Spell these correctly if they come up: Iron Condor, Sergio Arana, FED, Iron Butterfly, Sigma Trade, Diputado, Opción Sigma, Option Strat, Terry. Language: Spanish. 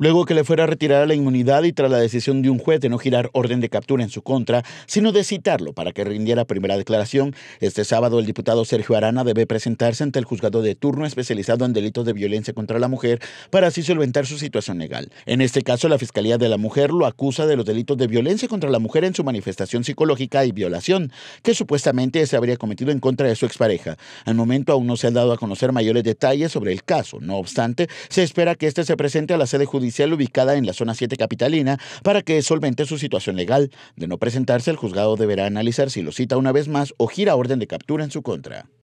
luego que le fuera retirada la inmunidad y tras la decisión de un juez de no girar orden de captura en su contra, sino de citarlo para que rindiera primera declaración. Este sábado el diputado Sergio Arana debe presentarse ante el juzgado de turno especializado en delitos de violencia contra la mujer para así solventar su situación legal. En este caso, la Fiscalía de la Mujer lo acusa de los delitos de violencia contra la mujer en su manifestación psicológica y violación, que supuestamente se habría cometido en contra de su expareja. Al momento aún no se han dado a conocer mayores detalles sobre el caso. No obstante, se espera que este se presente a la sede judicial ubicada en la zona 7 capitalina para que solvente su situación legal. De no presentarse, el juzgado deberá analizar si lo cita una vez más o gira orden de captura en su contra.